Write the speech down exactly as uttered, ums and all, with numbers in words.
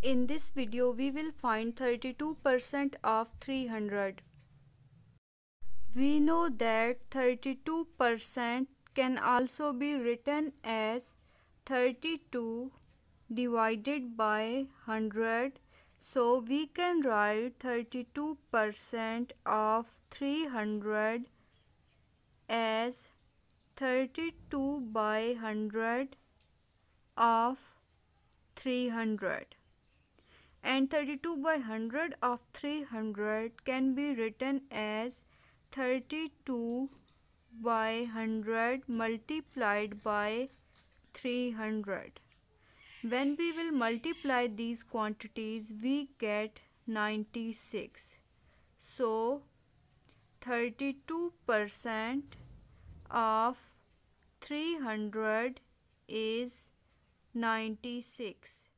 In this video, we will find thirty-two percent of three hundred. We know that thirty-two percent can also be written as thirty-two divided by one hundred. So we can write thirty-two percent of three hundred as thirty-two by one hundred of three hundred. And thirty-two by one hundred of three hundred can be written as thirty-two by one hundred multiplied by three hundred. When we will multiply these quantities, we get ninety-six. So, thirty-two percent of three hundred is ninety-six.